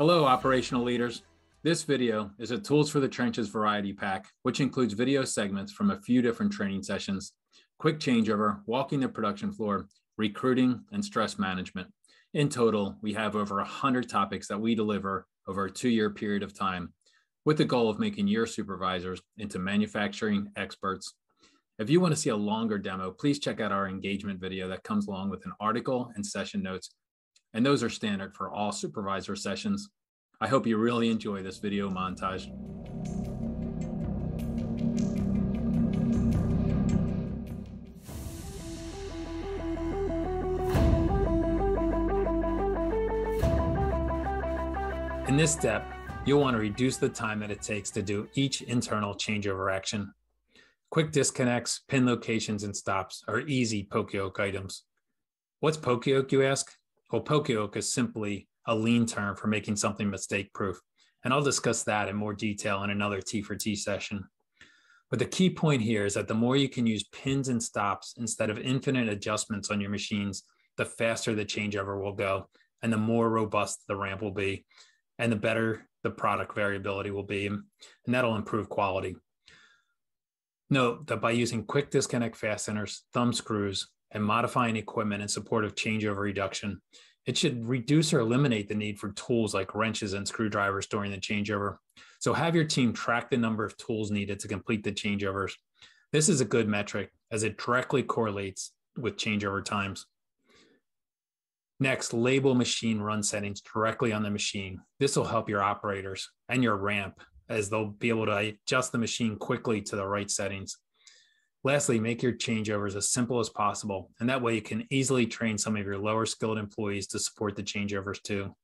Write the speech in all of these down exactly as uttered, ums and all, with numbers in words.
Hello, operational leaders. This video is a Tools for the Trenches variety pack, which includes video segments from a few different training sessions, quick changeover, walking the production floor, recruiting, and stress management. In total, we have over one hundred topics that we deliver over a two-year period of time with the goal of making your supervisors into manufacturing experts. If you want to see a longer demo, please check out our engagement video that comes along with an article and session notes. And those are standard for all supervisor sessions. I hope you really enjoy this video montage. In this step, you'll want to reduce the time that it takes to do each internal changeover action. Quick disconnects, pin locations, and stops are easy poka-yoke items. What's poka-yoke, you ask? Well, poka-yoke is simply a lean term for making something mistake-proof, and I'll discuss that in more detail in another T four T session. But the key point here is that the more you can use pins and stops instead of infinite adjustments on your machines, the faster the changeover will go, and the more robust the ramp will be, and the better the product variability will be, and that'll improve quality. Note that by using quick disconnect fasteners, thumb screws, and modifying equipment in support of changeover reduction, it should reduce or eliminate the need for tools like wrenches and screwdrivers during the changeover. So have your team track the number of tools needed to complete the changeovers. This is a good metric as it directly correlates with changeover times. Next, label machine run settings directly on the machine. This will help your operators and your ramp, as they'll be able to adjust the machine quickly to the right settings. Lastly, make your changeovers as simple as possible, and that way you can easily train some of your lower skilled employees to support the changeovers too.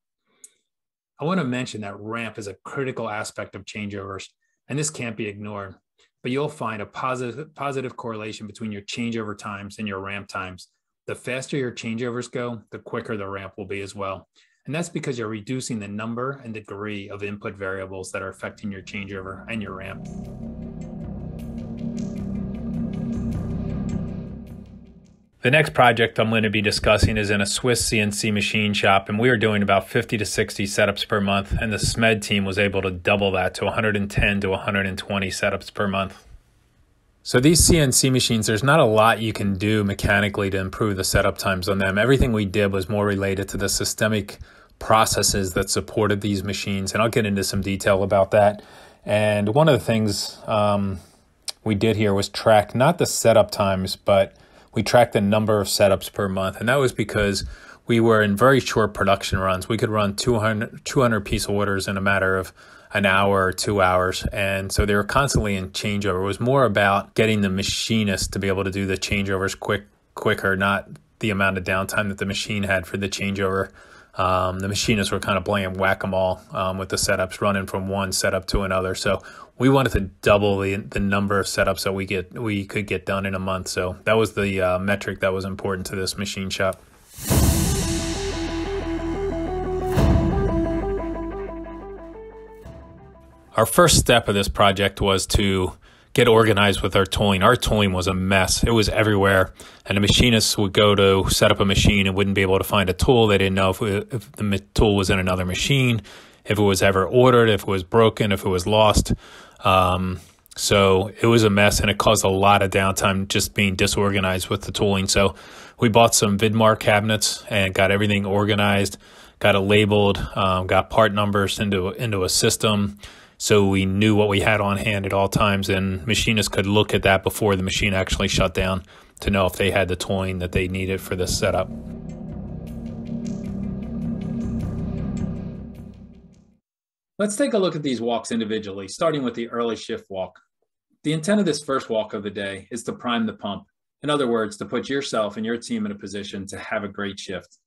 I want to mention that ramp is a critical aspect of changeovers, and this can't be ignored, but you'll find a positive, positive correlation between your changeover times and your ramp times. The faster your changeovers go, the quicker the ramp will be as well. And that's because you're reducing the number and degree of input variables that are affecting your changeover and your ramp. The next project I'm going to be discussing is in a Swiss C N C machine shop, and we were doing about fifty to sixty setups per month, and the S M E D team was able to double that to one hundred ten to one hundred twenty setups per month. So these C N C machines, there's not a lot you can do mechanically to improve the setup times on them. Everything we did was more related to the systemic processes that supported these machines, and I'll get into some detail about that. And one of the things um, we did here was track not the setup times, but we tracked the number of setups per month, and that was because we were in very short production runs. We could run two hundred, two hundred piece orders in a matter of an hour or two hours. And so they were constantly in changeover. It was more about getting the machinist to be able to do the changeovers quick, quicker, not the amount of downtime that the machine had for the changeover. Um, the machinists were kind of playing whack-a-mole um, with the setups, running from one setup to another. So we wanted to double the, the number of setups that we, get, we could get done in a month. So that was the uh, metric that was important to this machine shop. Our first step of this project was to get organized with our tooling. Our tooling was a mess. It was everywhere. And the machinists would go to set up a machine and wouldn't be able to find a tool. They didn't know if, we, if the tool was in another machine, if it was ever ordered, if it was broken, if it was lost. Um, so it was a mess, and it caused a lot of downtime just being disorganized with the tooling. So we bought some Vidmar cabinets and got everything organized, got it labeled, um, got part numbers into, into a system, so we knew what we had on hand at all times, and machinists could look at that before the machine actually shut down to know if they had the tooling that they needed for this setup. Let's take a look at these walks individually, starting with the early shift walk. The intent of this first walk of the day is to prime the pump. In other words, to put yourself and your team in a position to have a great shift.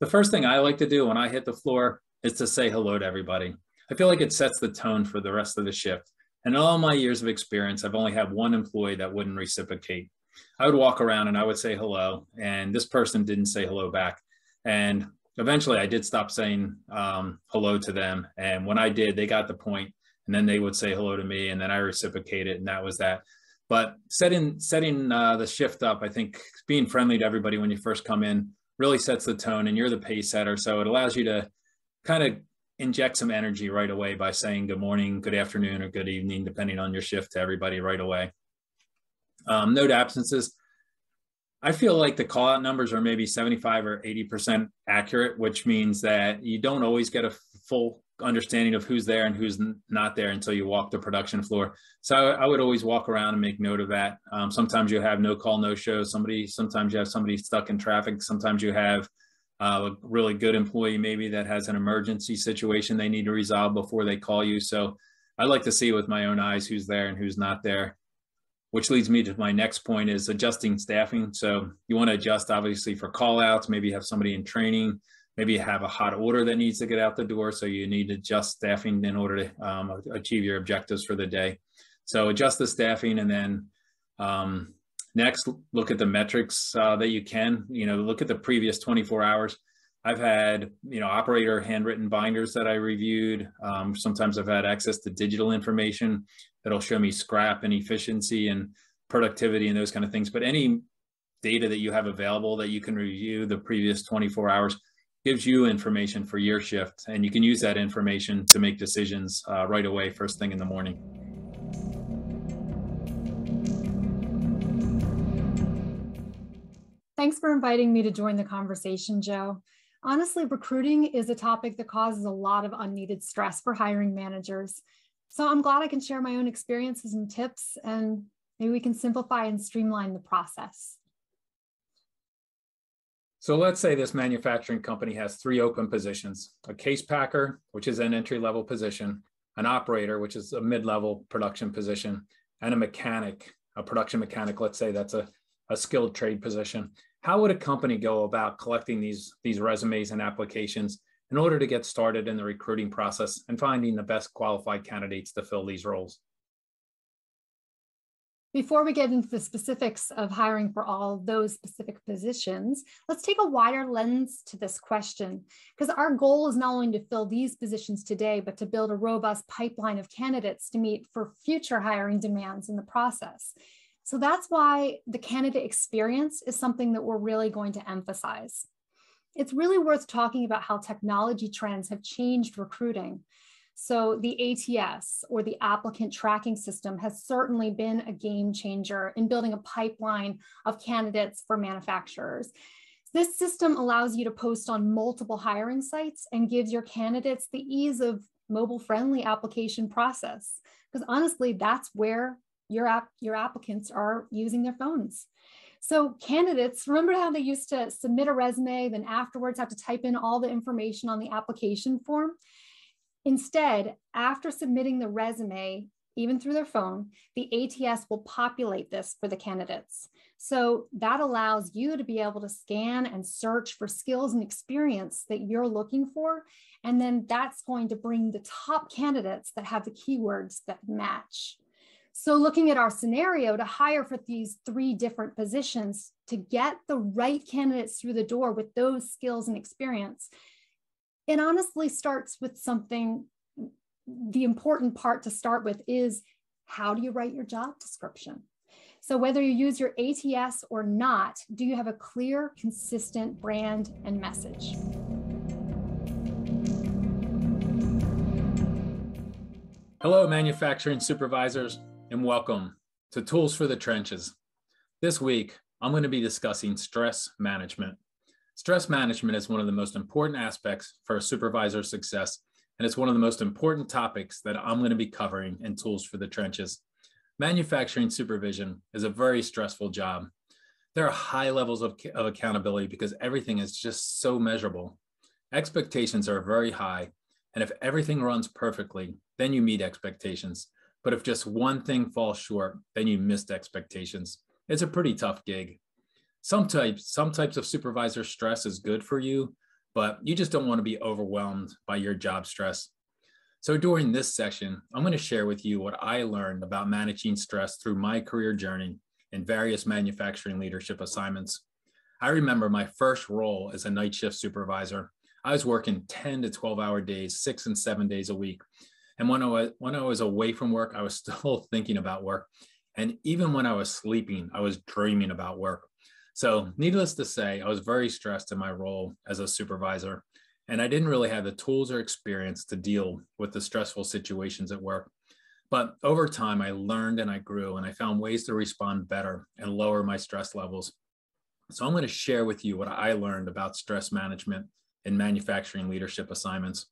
The first thing I like to do when I hit the floor is to say hello to everybody. I feel like it sets the tone for the rest of the shift. And in all my years of experience, I've only had one employee that wouldn't reciprocate. I would walk around and I would say hello, and this person didn't say hello back. And eventually I did stop saying um, hello to them. And when I did, they got the point, and then they would say hello to me, and then I reciprocated, and that was that. But setting, setting uh, the shift up, I think being friendly to everybody when you first come in really sets the tone, and you're the pace setter. So it allows you to kind of inject some energy right away by saying good morning, good afternoon, or good evening, depending on your shift, to everybody right away. Um, note absences. I feel like the call out numbers are maybe seventy-five or eighty percent accurate, which means that you don't always get a full understanding of who's there and who's not there until you walk the production floor. So I would always walk around and make note of that. Um, sometimes you have no call, no show. Somebody, sometimes you have somebody stuck in traffic. Sometimes you have uh, a really good employee maybe that has an emergency situation they need to resolve before they call you. So I like to see with my own eyes who's there and who's not there. Which leads me to my next point is adjusting staffing. So you want to adjust obviously for call outs, maybe you have somebody in training, maybe you have a hot order that needs to get out the door. So you need to adjust staffing in order to um, achieve your objectives for the day. So adjust the staffing, and then um, next, look at the metrics uh, that you can, you know, look at the previous twenty-four hours. I've had, you know, operator handwritten binders that I reviewed. Um, sometimes I've had access to digital information that'll show me scrap and efficiency and productivity and those kind of things. But any data that you have available that you can review the previous twenty-four hours gives you information for your shift. And you can use that information to make decisions uh, right away, first thing in the morning. Thanks for inviting me to join the conversation, Joe. Honestly, recruiting is a topic that causes a lot of unneeded stress for hiring managers. So I'm glad I can share my own experiences and tips, and maybe we can simplify and streamline the process. So let's say this manufacturing company has three open positions: a case packer, which is an entry-level position, an operator, which is a mid-level production position, and a mechanic, a production mechanic. Let's say that's a, a skilled trade position. How would a company go about collecting these, these resumes and applications in order to get started in the recruiting process and finding the best qualified candidates to fill these roles? Before we get into the specifics of hiring for all those specific positions, let's take a wider lens to this question, because our goal is not only to fill these positions today, but to build a robust pipeline of candidates to meet for future hiring demands in the process. So that's why the candidate experience is something that we're really going to emphasize. It's really worth talking about how technology trends have changed recruiting. So the A T S, or the applicant tracking system, has certainly been a game changer in building a pipeline of candidates for manufacturers. This system allows you to post on multiple hiring sites and gives your candidates the ease of mobile-friendly application process, because honestly, that's where Your, app, your applicants are using their phones. So candidates, remember how they used to submit a resume, then afterwards have to type in all the information on the application form? Instead, after submitting the resume, even through their phone, the A T S will populate this for the candidates. So that allows you to be able to scan and search for skills and experience that you're looking for. And then that's going to bring the top candidates that have the keywords that match. So looking at our scenario to hire for these three different positions to get the right candidates through the door with those skills and experience, it honestly starts with something. The important part to start with is, how do you write your job description? So whether you use your A T S or not, do you have a clear, consistent brand and message? Hello, manufacturing supervisors, and welcome to Tools for the Trenches. This week, I'm going to be discussing stress management. Stress management is one of the most important aspects for a supervisor's success, and it's one of the most important topics that I'm going to be covering in Tools for the Trenches. Manufacturing supervision is a very stressful job. There are high levels of, of accountability because everything is just so measurable. Expectations are very high, and if everything runs perfectly, then you meet expectations. But if just one thing falls short, then you missed expectations. It's a pretty tough gig. Some types, some types of supervisor stress is good for you, but you just don't want to be overwhelmed by your job stress. So during this session, I'm going to share with you what I learned about managing stress through my career journey in various manufacturing leadership assignments. I remember my first role as a night shift supervisor. I was working ten to twelve hour days, six and seven days a week. And when I, was, when I was away from work, I was still thinking about work. And even when I was sleeping, I was dreaming about work. So needless to say, I was very stressed in my role as a supervisor. and I didn't really have the tools or experience to deal with the stressful situations at work. But over time, I learned and I grew, and I found ways to respond better and lower my stress levels. So I'm going to share with you what I learned about stress management in manufacturing leadership assignments.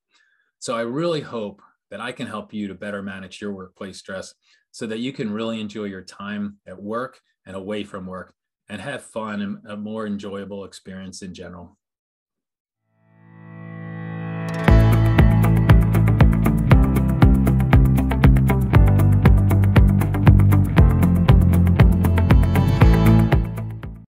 So I really hope that I can help you to better manage your workplace stress so that you can really enjoy your time at work and away from work and have fun and a more enjoyable experience in general.